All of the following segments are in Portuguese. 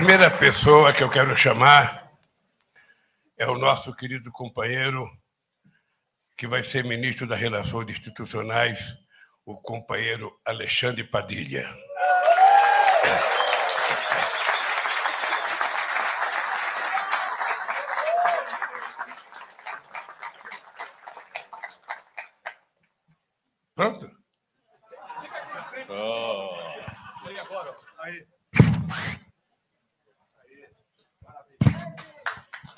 A primeira pessoa que eu quero chamar é o nosso querido companheiro, que vai ser ministro das Relações Institucionais, o companheiro Alexandre Padilha. Pronto?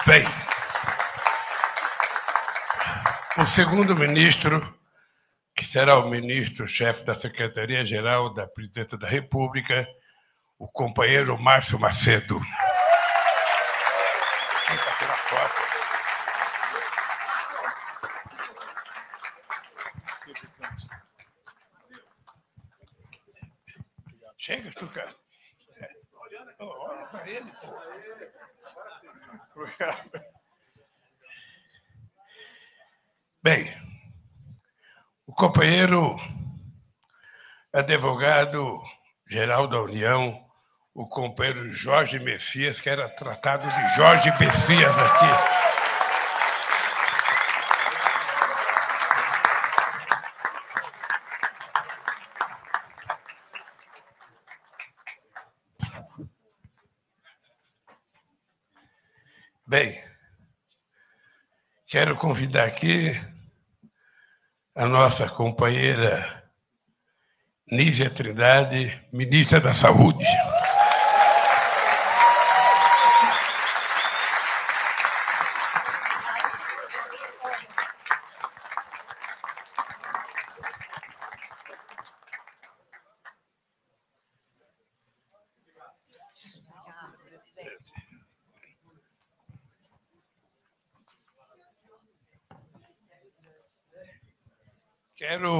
Bem, o segundo ministro, que será o ministro-chefe da Secretaria-Geral da Presidência da República, o companheiro Márcio Macedo. Chega, Tuca. Olha para ele, pô. Bem, o companheiro advogado geral da União, o companheiro Jorge Messias, que era tratado de Jorge Messias aqui. Bem, quero convidar aqui a nossa companheira Nísia Trindade, ministra da Saúde. Quero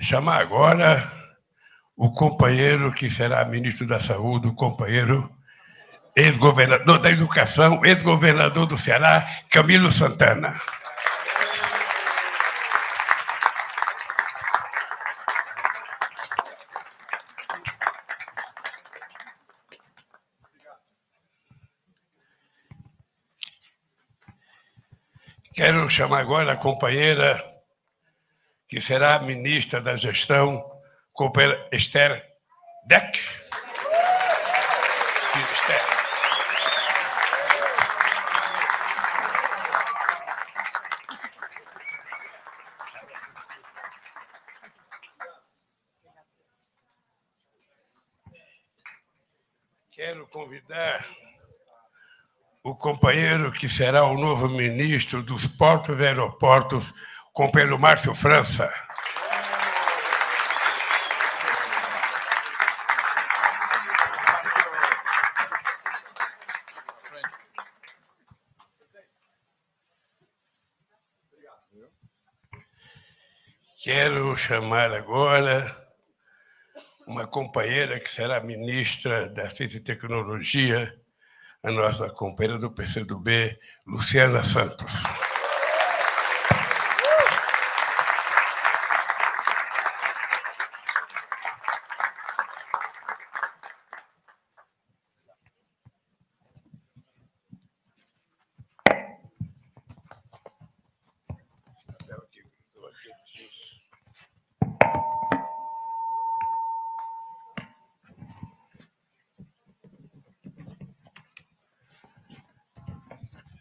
chamar agora o companheiro que será ministro da Saúde, o companheiro ex-governador da Educação, ex-governador do Ceará, Camilo Santana. Quero chamar agora a companheira que será ministra da Gestão, Esther Deck. Quero convidar o companheiro que será o novo ministro dos Portos e Aeroportos, companheiro Márcio França. Quero chamar agora uma companheira que será ministra da Ciência e Tecnologia, a nossa companheira do PCdoB, Luciana Santos.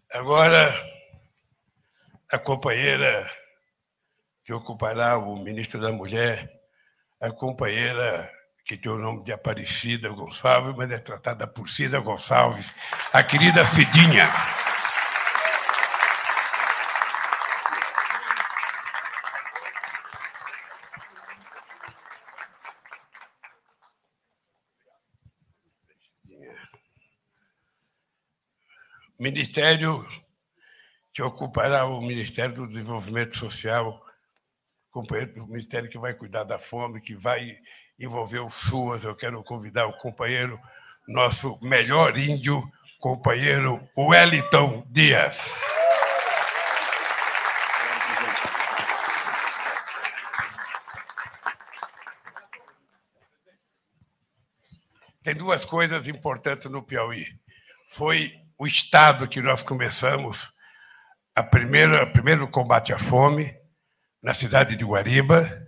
Agora, a companheira que ocupará o ministro da Mulher, a companheira que tem o nome de Aparecida Gonçalves, mas é tratada por Cida Gonçalves, a querida Cidinha. Ministério que ocupará o Ministério do Desenvolvimento Social, companheiro do Ministério que vai cuidar da fome, que vai envolver o SUAS. Eu quero convidar o companheiro, nosso melhor índio, companheiro Wellington Dias. Tem duas coisas importantes no Piauí. Foi o Estado que nós começamos o primeiro combate à fome, na cidade de Guariba,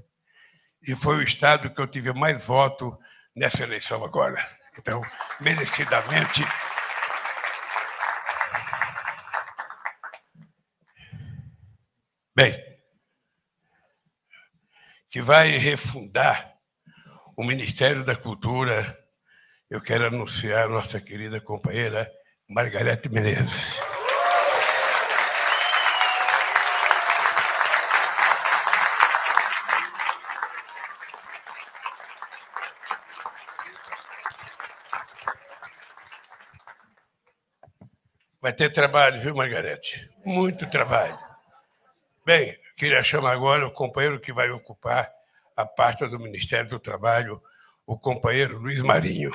e foi o Estado que eu tive mais voto nessa eleição agora. Então, merecidamente... Bem, que vai refundar o Ministério da Cultura, eu quero anunciar a nossa querida companheira Margareth Menezes. Vai ter trabalho, viu, Margareth? Muito trabalho. Bem, queria chamar agora o companheiro que vai ocupar a pasta do Ministério do Trabalho, o companheiro Luiz Marinho.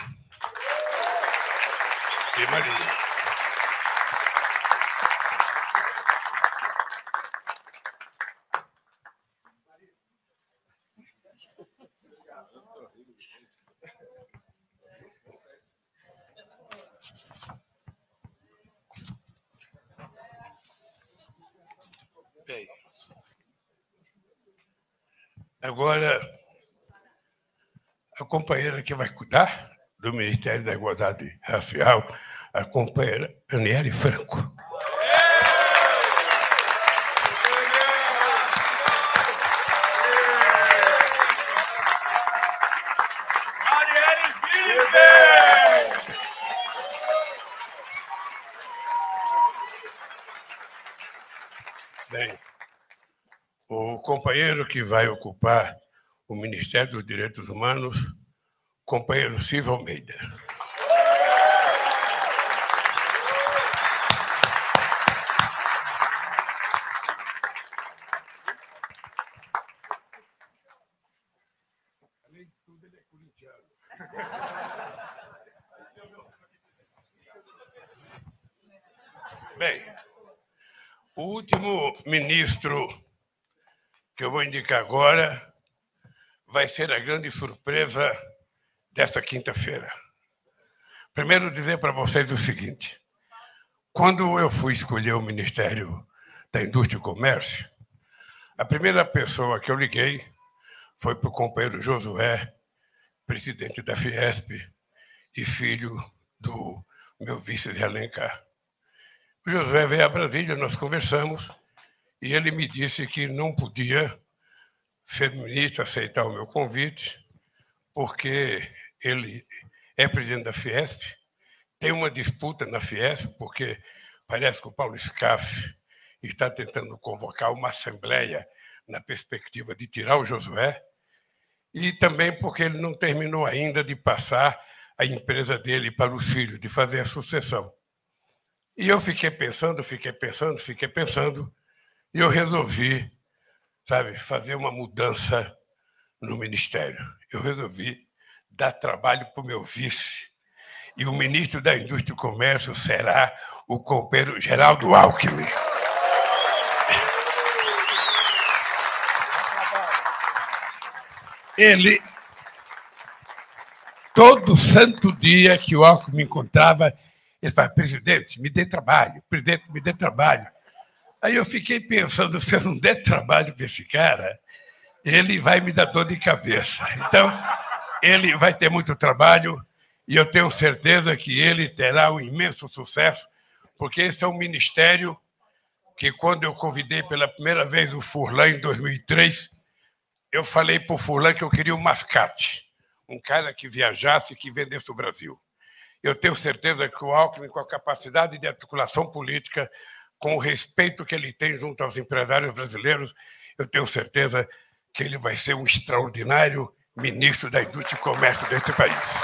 E Marinho. Agora, a companheira que vai cuidar do Ministério da Igualdade Racial, a companheira Aniele Franco. Companheiro que vai ocupar o Ministério dos Direitos Humanos, companheiro Silvio Almeida. Bem, o último ministro que eu vou indicar agora vai ser a grande surpresa desta quinta-feira. Primeiro, dizer para vocês o seguinte. Quando eu fui escolher o Ministério da Indústria e Comércio, a primeira pessoa que eu liguei foi para o companheiro Josué, presidente da Fiesp e filho do meu vice de Alencar. O Josué veio a Brasília, nós conversamos, e ele me disse que não podia ser ministro, aceitar o meu convite, porque ele é presidente da Fiesp, tem uma disputa na Fiesp, porque parece que o Paulo Skaff está tentando convocar uma assembleia na perspectiva de tirar o Josué, e também porque ele não terminou ainda de passar a empresa dele para os filhos, de fazer a sucessão. E eu fiquei pensando, e eu resolvi, sabe, fazer uma mudança no Ministério. Eu resolvi dar trabalho para o meu vice. E o ministro da Indústria e Comércio será o companheiro Geraldo Alckmin. Ele, todo santo dia que o Alckmin encontrava, ele falava: presidente, me dê trabalho, presidente, me dê trabalho. Aí eu fiquei pensando, se eu não der trabalho para esse cara, ele vai me dar dor de cabeça. Então, ele vai ter muito trabalho e eu tenho certeza que ele terá um imenso sucesso, porque esse é um ministério que, quando eu convidei pela primeira vez o Furlan, em 2003, eu falei para o Furlan que eu queria um mascate, um cara que viajasse e que vendesse o Brasil. Eu tenho certeza que o Alckmin, com a capacidade de articulação política, com o respeito que ele tem junto aos empresários brasileiros, eu tenho certeza que ele vai ser um extraordinário ministro da Indústria e Comércio deste país.